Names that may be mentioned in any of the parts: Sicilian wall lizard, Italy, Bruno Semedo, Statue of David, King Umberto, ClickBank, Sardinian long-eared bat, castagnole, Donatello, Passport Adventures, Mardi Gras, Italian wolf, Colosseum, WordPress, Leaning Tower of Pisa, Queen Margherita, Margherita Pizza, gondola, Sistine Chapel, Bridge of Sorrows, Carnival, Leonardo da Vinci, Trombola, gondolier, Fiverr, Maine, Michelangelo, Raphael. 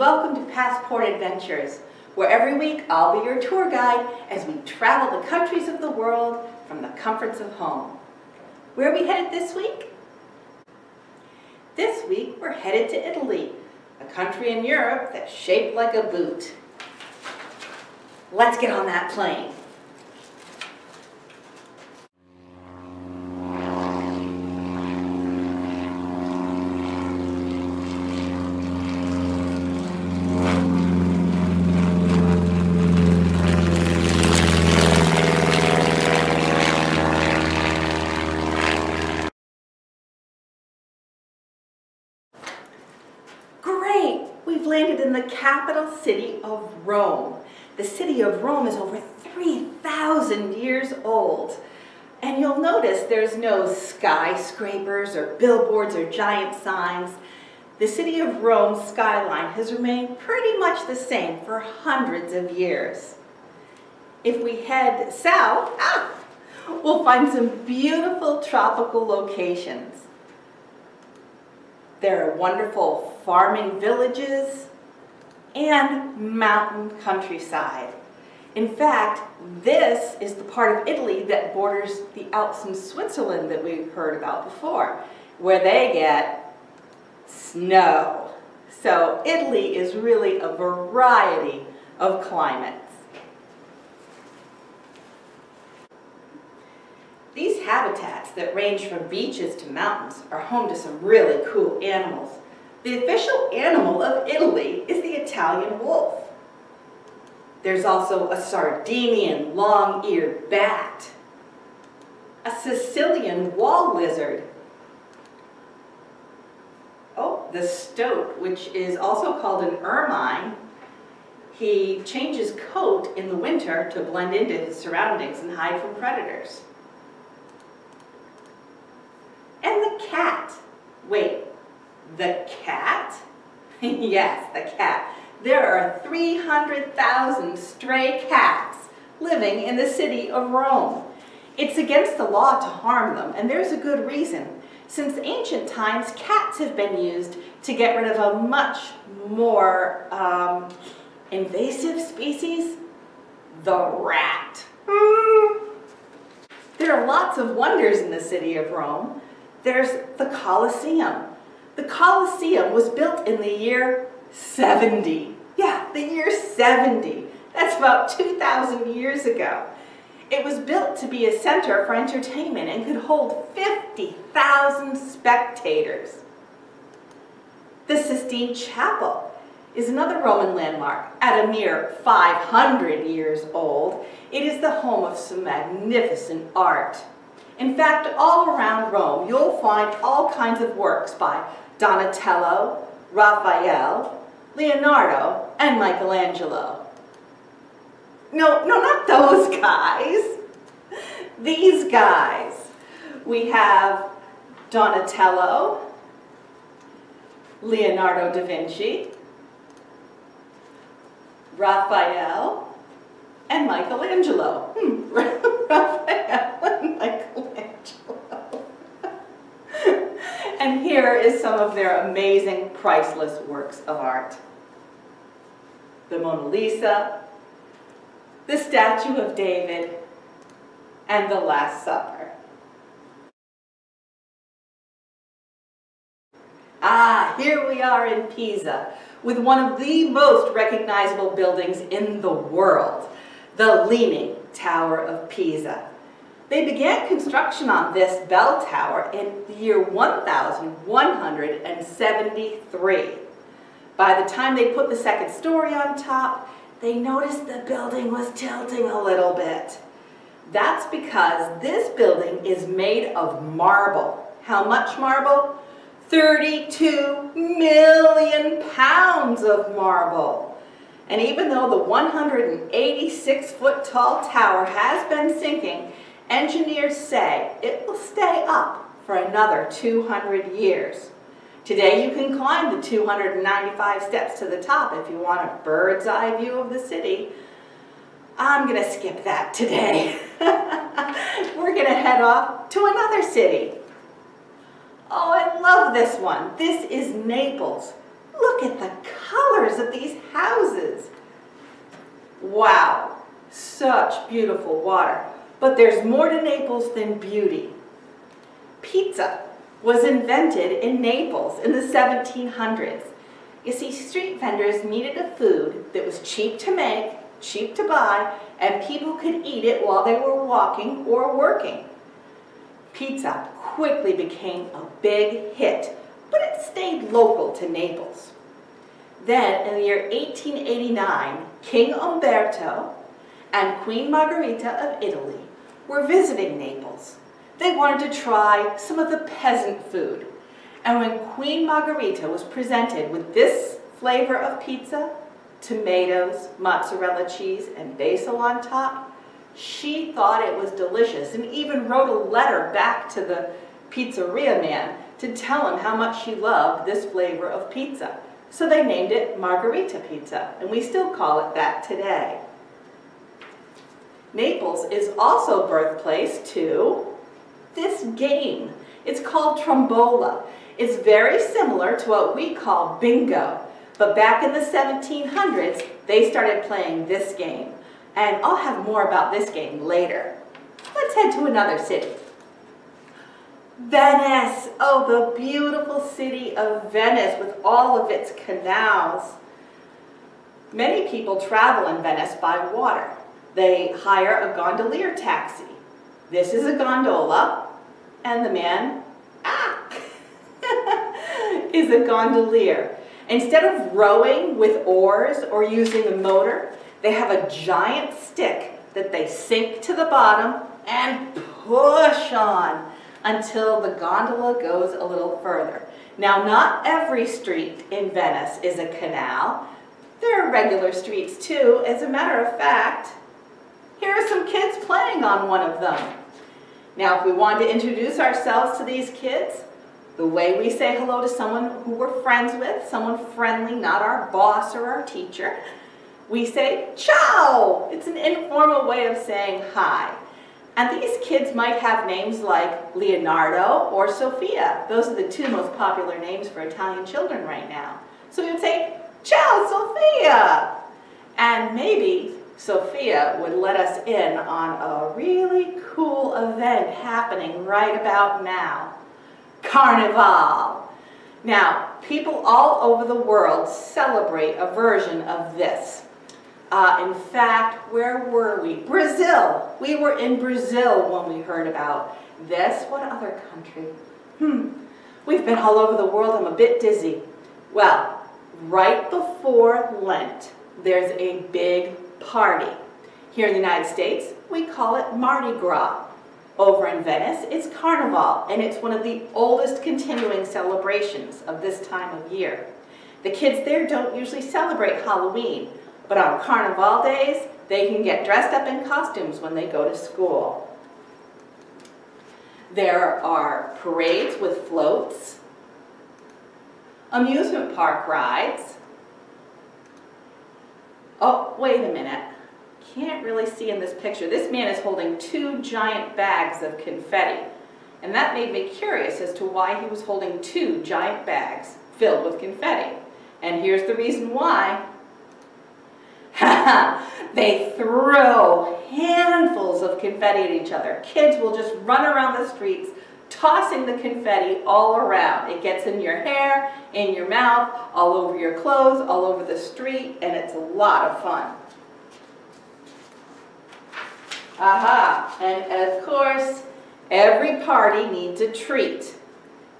welcome to Passport Adventures, where every week I'll be your tour guide as we travel the countries of the world from the comforts of home. Where are we headed this week? This week we're headed to Italy, a country in Europe that's shaped like a boot. Let's get on that plane. In the capital city of Rome. The city of Rome is over 3,000 years old. And you'll notice there's no skyscrapers or billboards or giant signs. The city of Rome's skyline has remained pretty much the same for hundreds of years. If we head south, we'll find some beautiful tropical locations. There are wonderful farming villages and mountain countryside. In fact, this is the part of Italy that borders the Alps in Switzerland that we've heard about before, where they get snow. So Italy is really a variety of climates. These habitats that range from beaches to mountains are home to some really cool animals. The official animal of Italy is the Italian wolf. There's also a Sardinian long-eared bat, a Sicilian wall lizard, the stoat, which is also called an ermine. He changes coat in the winter to blend into his surroundings and hide from predators. And the cat. Wait. The cat? Yes, the cat. There are 300,000 stray cats living in the city of Rome. It's against the law to harm them, and there's a good reason. Since ancient times, cats have been used to get rid of a much more invasive species, the rat. There are lots of wonders in the city of Rome. There's the Colosseum. The Colosseum was built in the year 70. Yeah, the year 70. That's about 2,000 years ago. It was built to be a center for entertainment and could hold 50,000 spectators. The Sistine Chapel is another Roman landmark. At a mere 500 years old, it is the home of some magnificent art. In fact, all around Rome, you'll find all kinds of works by Donatello, Raphael, Leonardo, and Michelangelo. No, not those guys. These guys. We have Donatello, Leonardo da Vinci, Raphael, and Michelangelo. Raphael and Michelangelo. And here is some of their amazing, priceless works of art. The Mona Lisa, the Statue of David, and the Last Supper. Here we are in Pisa, with one of the most recognizable buildings in the world, the Leaning Tower of Pisa. They began construction on this bell tower in the year 1173. By the time they put the second story on top, they noticed the building was tilting a little bit. That's because this building is made of marble. How much marble? 32 million pounds of marble. And even though the 186-foot tall tower has been sinking, engineers say it will stay up for another 200 years. Today you can climb the 295 steps to the top if you want a bird's eye view of the city. I'm going to skip that today. We're going to head off to another city. Oh, I love this one. This is Naples. Look at the colors of these houses. Wow, such beautiful water. But there's more to Naples than beauty. Pizza was invented in Naples in the 1700s. You see, street vendors needed a food that was cheap to make, cheap to buy, and people could eat it while they were walking or working. Pizza quickly became a big hit, but it stayed local to Naples. Then, in the year 1889, King Umberto and Queen Margherita of Italy were visiting Naples. They wanted to try some of the peasant food. And when Queen Margherita was presented with this flavor of pizza, tomatoes, mozzarella cheese, and basil on top, she thought it was delicious and even wrote a letter back to the pizzeria man to tell him how much she loved this flavor of pizza. So they named it Margherita Pizza, and we still call it that today. Naples is also birthplace to this game. It's called Trombola. It's very similar to what we call bingo, but back in the 1700s, they started playing this game. And I'll have more about this game later. Let's head to another city. Venice! Oh, the beautiful city of Venice with all of its canals. Many people travel in Venice by water. They hire a gondolier taxi. This is a gondola, and the man, is a gondolier. Instead of rowing with oars or using a motor, they have a giant stick that they sink to the bottom and push on until the gondola goes a little further. Now, not every street in Venice is a canal. There are regular streets too. As a matter of fact, here are some kids playing on one of them. Now, if we wanted to introduce ourselves to these kids, the way we say hello to someone who we're friends with, someone friendly, not our boss or our teacher, we say, ciao! It's an informal way of saying hi. And these kids might have names like Leonardo or Sofia. Those are the two most popular names for Italian children right now. So we would say, ciao, Sofia! And maybe Sophia would let us in on a really cool event happening right about now. Carnival! Now, people all over the world celebrate a version of this. In fact, where were we? Brazil! We were in Brazil when we heard about this. What other country? We've been all over the world. I'm a bit dizzy. Well, right before Lent, there's a big party. Here in the United States, we call it Mardi Gras. Over in Venice, it's Carnival, and it's one of the oldest continuing celebrations of this time of year. The kids there don't usually celebrate Halloween, but on Carnival days, they can get dressed up in costumes when they go to school. There are parades with floats, amusement park rides. Oh, wait a minute. Can't really see in this picture. This man is holding two giant bags of confetti. And that made me curious as to why he was holding two giant bags filled with confetti. And here's the reason why. They throw handfuls of confetti at each other. Kids will just run around the streets tossing the confetti all around. It gets in your hair, in your mouth, all over your clothes, all over the street, and it's a lot of fun. Aha! And of course, every party needs a treat.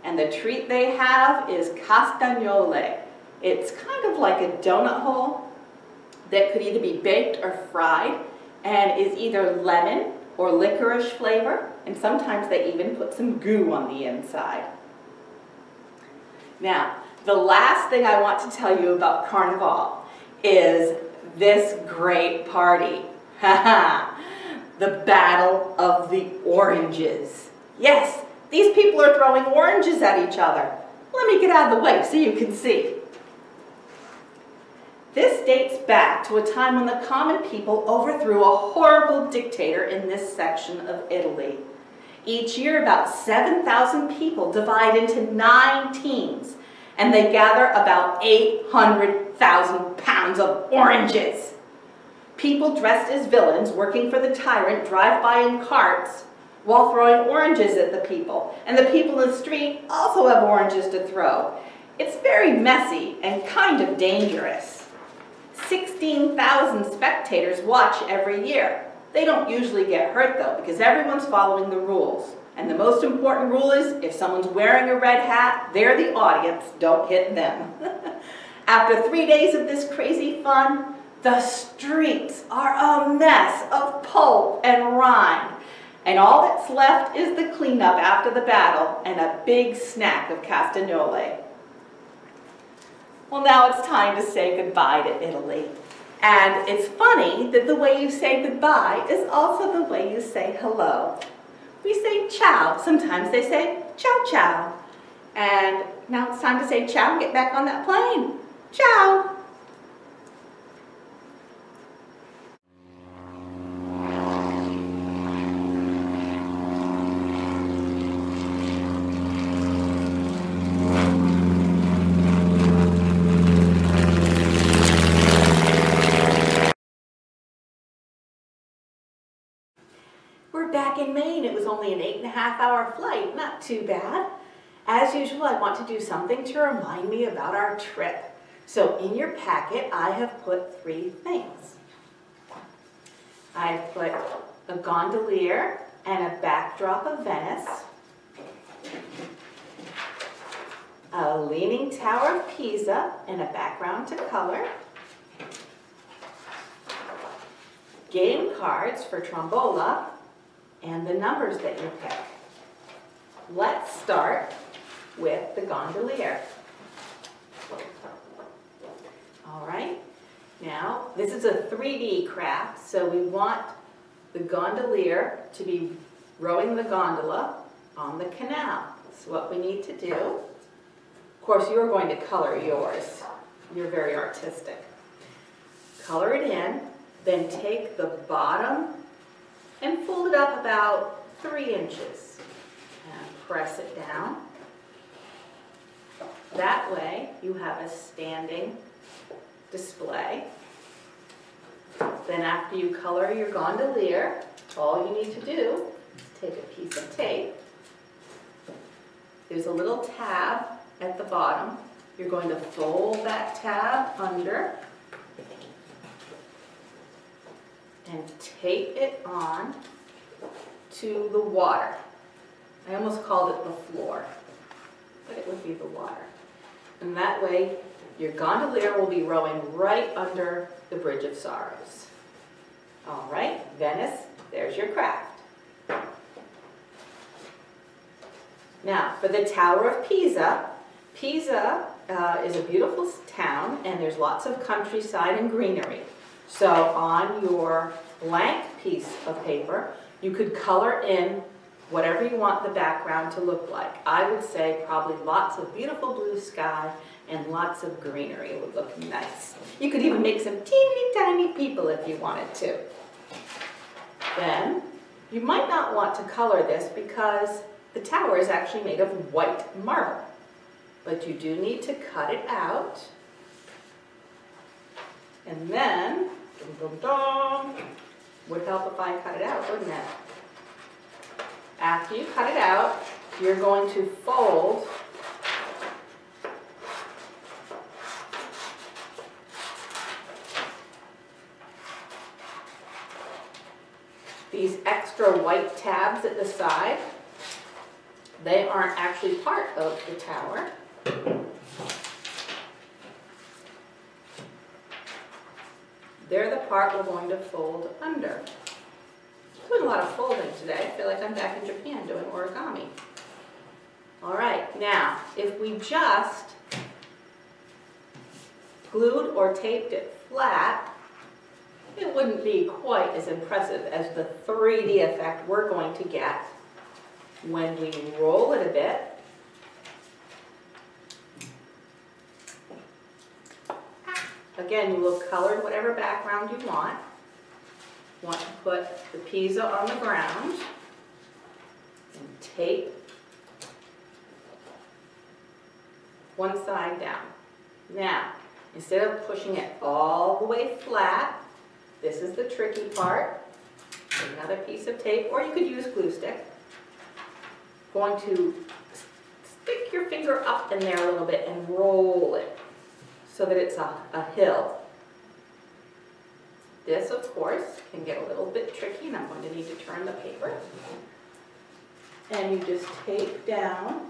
And the treat they have is castagnole. It's kind of like a donut hole that could either be baked or fried and is either lemon or licorice flavor, and sometimes they even put some goo on the inside. Now, the last thing I want to tell you about Carnival is this great party. The Battle of the Oranges. Yes, these people are throwing oranges at each other. Let me get out of the way so you can see. This dates back to a time when the common people overthrew a horrible dictator in this section of Italy. Each year, about 7,000 people divide into 9 teams, and they gather about 800,000 pounds of oranges. People dressed as villains working for the tyrant drive by in carts while throwing oranges at the people, and the people in the street also have oranges to throw. It's very messy and kind of dangerous. 16,000 spectators watch every year. They don't usually get hurt though, because everyone's following the rules. And the most important rule is, if someone's wearing a red hat, they're the audience, don't hit them. After 3 days of this crazy fun, the streets are a mess of pulp and rind. And all that's left is the cleanup after the battle and a big snack of castagnole. Well, now it's time to say goodbye to Italy. And it's funny that the way you say goodbye is also the way you say hello. We say ciao. Sometimes they say ciao ciao. And now it's time to say ciao and get back on that plane. Ciao. Back in Maine, it was only an 8.5-hour flight, not too bad. As usual, I want to do something to remind me about our trip. So in your packet, I have put three things. I've put a gondolier and a backdrop of Venice, a Leaning Tower of Pisa and a background to color, game cards for Trombola, and the numbers that you pick. Let's start with the gondolier. All right, now this is a 3D craft, so we want the gondolier to be rowing the gondola on the canal. That's what we need to do. Of course, you're going to color yours. You're very artistic. Color it in, then take the bottom and fold it up about 3 inches and press it down. That way you have a standing display. Then after you color your gondolier, all you need to do is take a piece of tape. There's a little tab at the bottom. You're going to fold that tab under and tape it on to the water. I almost called it the floor, but it would be the water. And that way, your gondolier will be rowing right under the Bridge of Sorrows. All right, Venice, there's your craft. Now, for the Tower of Pisa, Pisa is a beautiful town, and there's lots of countryside and greenery. So on your blank piece of paper, you could color in whatever you want the background to look like. I would say probably lots of beautiful blue sky and lots of greenery would look nice. You could even make some teeny tiny people if you wanted to. Then, you might not want to color this because the tower is actually made of white marble. But you do need to cut it out. And then, dum, dum, dum, would help if I cut it out, wouldn't it? After you cut it out, you're going to fold these extra white tabs at the side. They aren't actually part of the tower. They're the part we're going to fold under. Doing a lot of folding today. I feel like I'm back in Japan doing origami. All right, now, if we just glued or taped it flat, it wouldn't be quite as impressive as the 3D effect we're going to get when we roll it a bit. Again, you will color whatever background you want. You want to put the Pisa on the ground and tape one side down. Now, instead of pushing it all the way flat, this is the tricky part. Take another piece of tape, or you could use glue stick. Going to stick your finger up in there a little bit and roll it so that it's a hill. This, of course, can get a little bit tricky, and I'm going to need to turn the paper. And you just tape down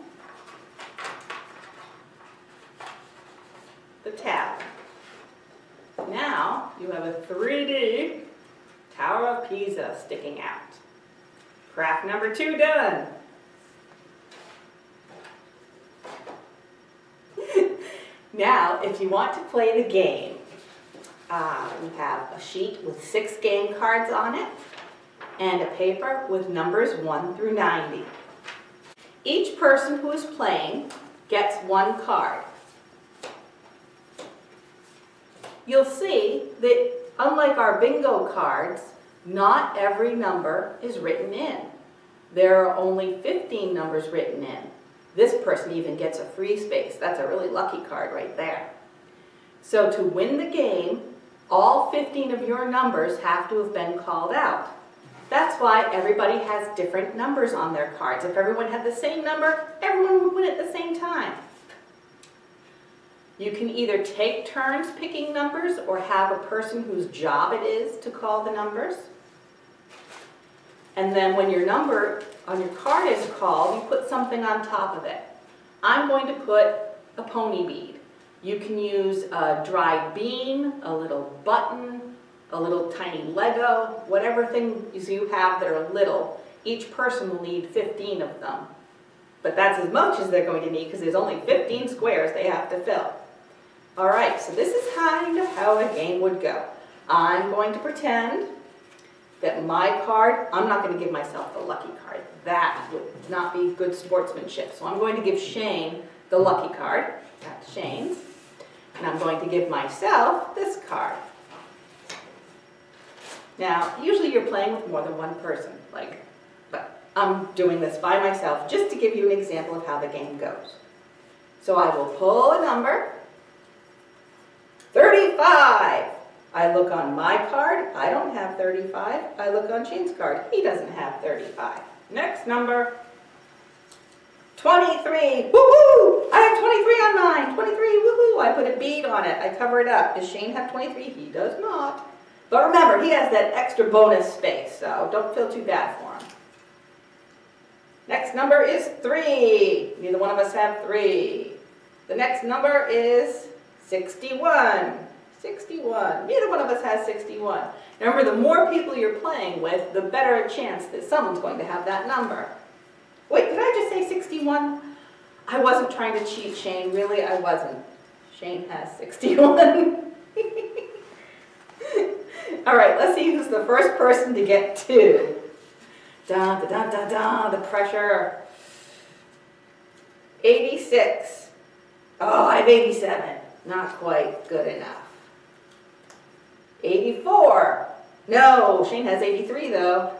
the tab. Now you have a 3D Tower of Pisa sticking out. Craft number 2 done. Now, if you want to play the game, we have a sheet with 6 game cards on it and a paper with numbers 1 through 90. Each person who is playing gets 1 card. You'll see that, unlike our bingo cards, not every number is written in. There are only 15 numbers written in. This person even gets a free space. That's a really lucky card right there. So to win the game, all 15 of your numbers have to have been called out. That's why everybody has different numbers on their cards. If everyone had the same number, everyone would win at the same time. You can either take turns picking numbers or have a person whose job it is to call the numbers. And then when your number on your card is called, you put something on top of it. I'm going to put a pony bead. You can use a dried bean, a little button, a little tiny Lego, whatever things you have that are little. Each person will need 15 of them. But that's as much as they're going to need because there's only 15 squares they have to fill. All right, so this is kind of how a game would go. I'm going to pretend that my card, I'm not going to give myself the lucky card. That would not be good sportsmanship. So I'm going to give Shane the lucky card. That's Shane's. And I'm going to give myself this card. Now, usually you're playing with more than one person, like, but I'm doing this by myself just to give you an example of how the game goes. So I will pull a number. 35! I look on my card, I don't have 35. I look on Shane's card, he doesn't have 35. Next number, 23, woohoo! I have 23 on mine, 23, woohoo! I put a bead on it, I cover it up. Does Shane have 23? He does not. But remember, he has that extra bonus space, so don't feel too bad for him. Next number is 3. Neither one of us have 3. The next number is 61. 61. Neither one of us has 61. Now remember, the more people you're playing with, the better a chance that someone's going to have that number. Wait, did I just say 61? I wasn't trying to cheat, Shane. Really, I wasn't. Shane has 61. All right, let's see who's the first person to get 2. Da da da da da, the pressure. 86. Oh, I have 87. Not quite good enough. 84. No, Shane has 83 though.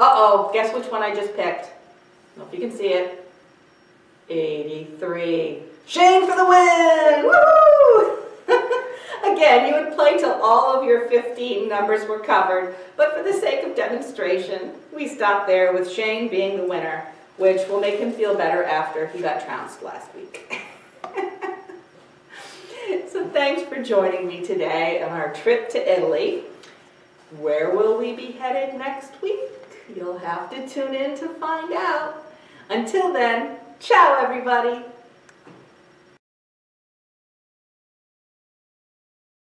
Uh-oh, guess which one I just picked. I don't know if you can see it. 83. Shane for the win! Woo! Again, you would play till all of your 15 numbers were covered, but for the sake of demonstration, we stopped there with Shane being the winner, which will make him feel better after he got trounced last week. So thanks for joining me today on our trip to Italy. Where will we be headed next week? You'll have to tune in to find out. Until then, ciao everybody!